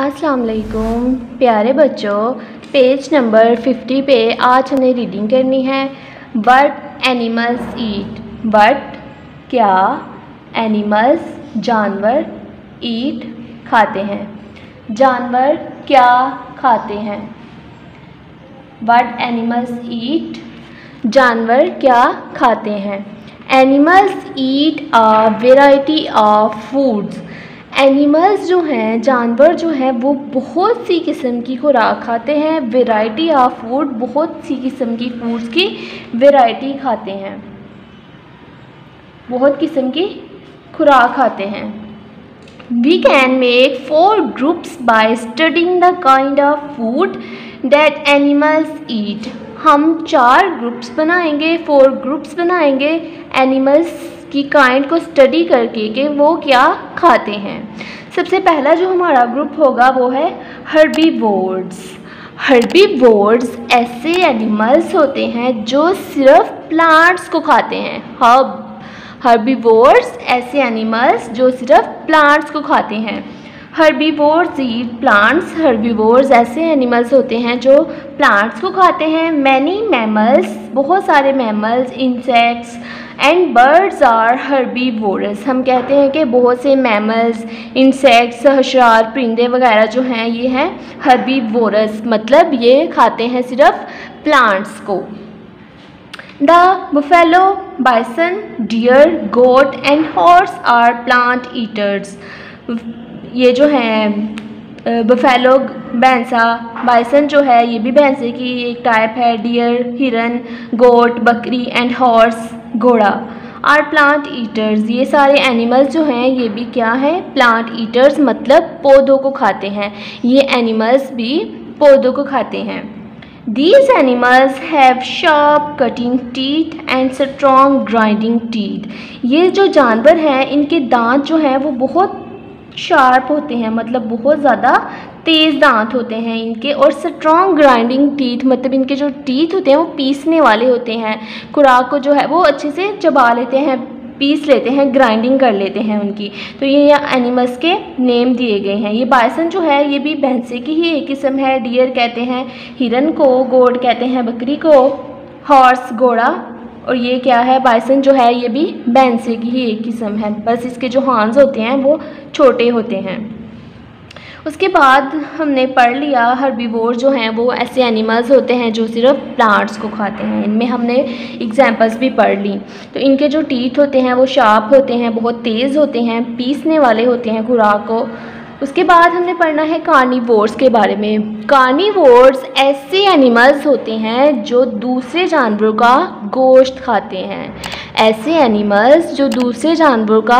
अस्सलाम वालेकुम प्यारे बच्चों, पेज नंबर 50 पे आज हमें रीडिंग करनी है व्हाट एनिमल्स ईट। व्हाट क्या एनिमल्स जानवर ईट खाते हैं, जानवर क्या खाते हैं। व्हाट एनिमल्स ईट जानवर क्या खाते हैं। Animals eat a variety of foods. Animals जो हैं, जानवर जो हैं, वो बहुत सी किस्म की खुराक खाते हैं। वेराइटी ऑफ फूड, बहुत सी किस्म की फूड्स की वेराइटी खाते हैं, बहुत किस्म की खुराक खाते हैं। We can make 4 groups by studying the kind of food that animals eat. हम 4 ग्रुप्स बनाएंगे, 4 ग्रुप्स बनाएंगे एनिमल्स की काइंड को स्टडी करके कि वो क्या खाते हैं। सबसे पहला जो हमारा ग्रुप होगा वो है हर्बीवोर्स। हर्बीवोर्स ऐसे एनिमल्स होते हैं जो सिर्फ प्लांट्स को खाते हैं। हर्बीवोर्स ऐसे एनिमल्स जो सिर्फ प्लांट्स को खाते हैं। Herbivores eat plants. हर्बीवोर्स ऐसे एनिमल्स होते हैं जो प्लांट्स को खाते हैं। मैनी मैमल्स, बहुत सारे mammals, insects and birds are herbivorous. हम कहते हैं कि बहुत से मैमल्स, इंसेक्ट्स, हशरात, परिंदे वगैरह जो हैं ये हैं हर्बीवोरस, मतलब ये खाते हैं सिर्फ प्लांट्स को। The buffalo, bison, deer, goat and horse are plant eaters. ये जो हैं बफेलो, भैंसा, बाइसन जो है ये भी भैंसे की एक टाइप है, डियर, हिरन, गोट, बकरी एंड हॉर्स, घोड़ा आर प्लांट ईटर्स। ये सारे एनिमल्स जो हैं ये भी क्या हैं, प्लांट ईटर्स, मतलब पौधों को खाते हैं। ये एनिमल्स भी पौधों को खाते हैं। These animals have sharp cutting teeth and strong grinding teeth. ये जो जानवर हैं इनके दांत जो हैं वो बहुत शार्प होते हैं, मतलब बहुत ज़्यादा तेज़ दांत होते हैं इनके, और स्ट्रॉन्ग ग्राइंडिंग टीथ, मतलब इनके जो टीथ होते हैं वो पीसने वाले होते हैं। खुराक को जो है वो अच्छे से चबा लेते हैं, पीस लेते हैं, ग्राइंडिंग कर लेते हैं उनकी। तो ये एनिमल्स के नेम दिए गए हैं। ये बाइसन जो है ये भी भैंसे की ही एक किस्म है, डियर कहते हैं हिरन को, गोट कहते हैं बकरी को, हॉर्स घोड़ा, और ये क्या है बाइसन जो है ये भी भैंसे की ही एक किस्म है, बस इसके जो हॉर्न्स होते हैं वो छोटे होते हैं। उसके बाद हमने पढ़ लिया हर्बीवोर जो हैं वो ऐसे एनिमल्स होते हैं जो सिर्फ प्लांट्स को खाते हैं। इनमें हमने एग्जांपल्स भी पढ़ ली। तो इनके जो टीथ होते हैं वो शार्प होते हैं, बहुत तेज़ होते हैं, पीसने वाले होते हैं खुराक को। उसके बाद हमने पढ़ना है कार्निवोर्स के बारे में। कार्निवोर्स ऐसे एनिमल्स होते हैं जो दूसरे जानवरों का गोश्त खाते हैं। ऐसे एनिमल्स जो दूसरे जानवरों का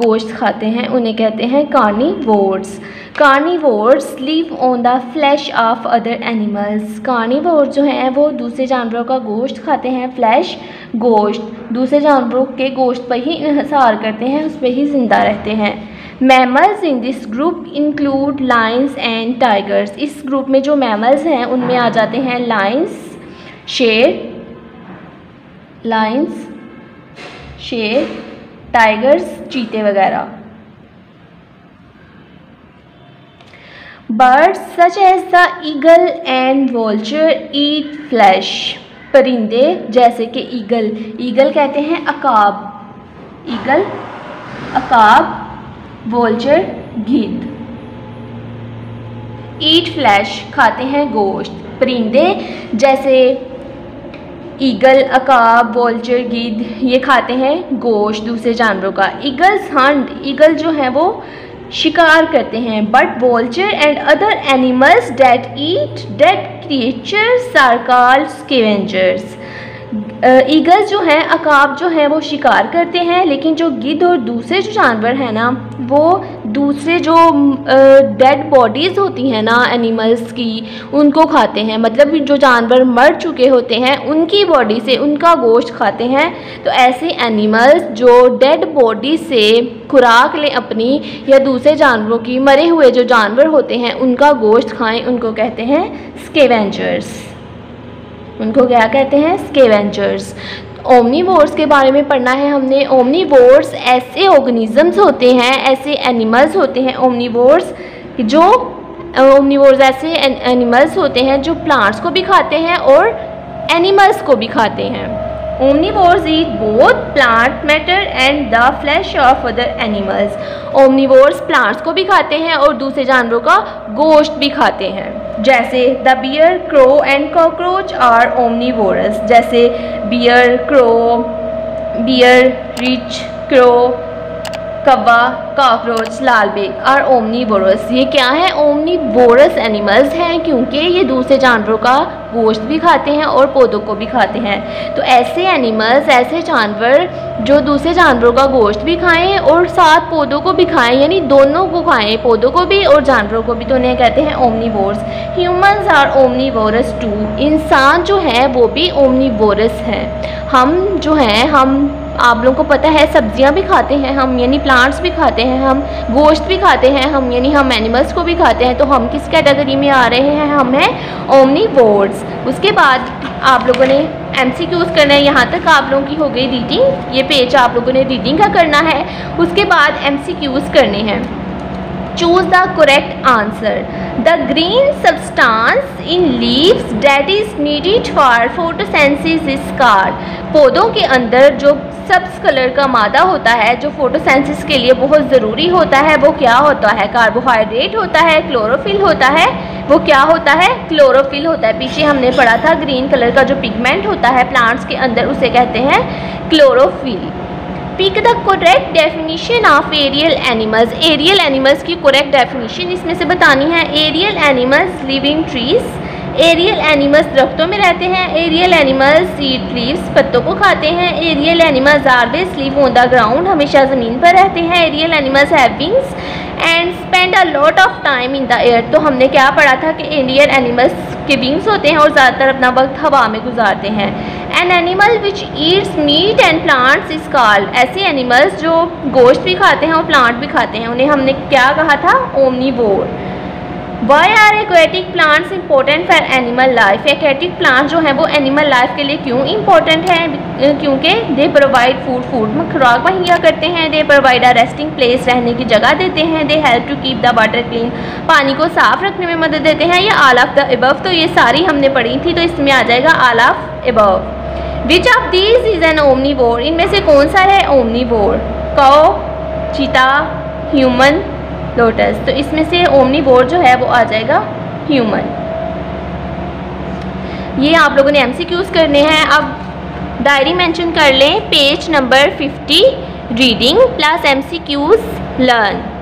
गोश्त खाते हैं उन्हें कहते हैं carnivores. Carnivores live on the flesh of other animals. Carnivores जो हैं वो दूसरे जानवरों का गोश्त खाते हैं, फ्लैश गोश्त, दूसरे जानवरों के गोश्त पर ही इंहसार करते हैं, उस पर ही ज़िंदा रहते हैं। Mammals in this group include lions and tigers. इस ग्रुप में जो मैमल्स हैं उनमें आ जाते हैं लायंस, शेर, टाइगर्स, चीते वगैरह। Birds such as the eagle and vulture eat flesh. परिंदे जैसे कि ईगल, कहते हैं अकाब, अकाब, वोल्चर गीद, ईट फ्लैश खाते हैं गोश्त। परिंदे जैसे ईगल, अकाब, वोल्चर गीद ये खाते हैं गोश्त दूसरे जानवरों का। ईगल्स हंट, ईगल जो हैं वो शिकार करते हैं। But vulture and other animals that eat dead creatures are called scavengers. Eagles जो हैं, अकाब जो हैं वो शिकार करते हैं, लेकिन जो गिद्ध और दूसरे जो जानवर हैं ना वो दूसरे जो डेड बॉडीज़ होती हैं ना एनिमल्स की उनको खाते हैं, मतलब जो जानवर मर चुके होते हैं उनकी बॉडी से उनका गोश्त खाते हैं। तो ऐसे एनिमल्स जो डेड बॉडी से खुराक लें अपनी, या दूसरे जानवरों की, मरे हुए जो जानवर होते हैं उनका गोश्त खाएं, उनको कहते हैं स्केवेंजर्स। ओमनीवोर्स के बारे में पढ़ना है हमने। ओमनीवोर्स ऐसे ऑर्गेनिजम्स होते हैं, ऐसे एनिमल्स होते हैं ओमनीवोर्स जो ओमनीवोर्स ऐसे एनिमल्स होते हैं जो प्लांट्स को भी खाते हैं और एनिमल्स को भी खाते हैं। Omnivores eat both plant matter and the flesh of other animals. Omnivores plants को भी खाते हैं और दूसरे जानवरों का गोश्त भी खाते हैं। जैसे the bear, crow and cockroach are omnivorous. जैसे bear, reach, crow, कब्बा, कॉकरोच, लाल बेग और ओमनीवोरस। ये क्या है? ओमनीवोरस एनिमल्स हैं क्योंकि ये दूसरे जानवरों का गोश्त भी खाते हैं और पौधों को भी खाते हैं। तो ऐसे एनिमल्स, ऐसे जानवर जो दूसरे जानवरों का गोश्त भी खाएं और साथ पौधों को भी खाएं, यानी दोनों को खाएं, पौधों को भी और जानवरों को भी, तो उन्हें कहते हैं omnivorous. Humans are omnivorous too. इंसान जो है वो भी ओमनीवोरस हैं। हम जो हैं, हम आप लोगों को पता है सब्जियां भी खाते हैं हम, यानी प्लांट्स भी खाते हैं हम, गोश्त भी खाते हैं हम, यानी हम एनिमल्स को भी खाते हैं। तो हम किस कैटेगरी में आ रहे हैं? हम हैं ओमनीवोर्स। उसके बाद आप लोगों ने MCQs करना है। यहाँ तक आप लोगों की हो गई रीडिंग, ये पेज आप लोगों ने रीडिंग का करना है। उसके बाद MCQs करने हैं। Choose the correct answer. The green substance in leaves that is needed for photosynthesis card. पौधों के अंदर जो सब्ज कलर का मादा होता है, जो फोटोसेंसिस के लिए बहुत ज़रूरी होता है, वो क्या होता है? कार्बोहाइड्रेट होता है, क्लोरोफिल होता है। वो क्या होता है? क्लोरोफिल होता है। पीछे हमने पढ़ा था ग्रीन कलर का जो पिगमेंट होता है प्लांट्स के अंदर, उसे कहते हैं chlorophyll. Pick the correct definition of aerial animals. Aerial animals की करेक्ट डेफिनीशन इसमें से बतानी है। Aerial animals live in trees. Aerial animals दरख्तों में रहते हैं। एरियल एनिमल्स ईट लीव्स, पत्तों को खाते हैं। Aerial animals always live on the ground, हमेशा ज़मीन पर रहते हैं। Aerial animals have wings and spend a lot of time in the air. तो हमने क्या पढ़ा था कि एरियल एनिमल्स के विंग्स होते हैं और ज़्यादातर अपना वक्त हवा में गुजारते हैं। An animal which eats meat and plants is called. ऐसे एनिमल्स जो गोश्त भी खाते हैं और प्लांट भी खाते हैं, उन्हें हमने क्या कहा था? Omnivore. Why are aquatic plants important for animal life. Aquatic plants जो हैं वो एनिमल लाइफ के लिए क्यों इंपॉर्टेंट है? क्योंकि दे प्रोवाइड फूड खुराक मुहैया करते हैं। They provide a resting place, रहने की जगह देते हैं। They help to keep the water clean, पानी को साफ रखने में मदद देते हैं। या ऑल ऑफ द अबव, तो ये सारी हमने पढ़ी थी, तो इसमें आ जाएगा all of above. Which of these is an omnivore. इनमें से कौन सा है ओमनीवोर? काऊ, चीता, ह्यूमन, लोटस। तो इसमें से ओमनीवोर जो है वो आ जाएगा ह्यूमन। ये आप लोगों ने MCQs करने हैं। अब डायरी मेंशन कर लें, page number 50 reading plus MCQs learn.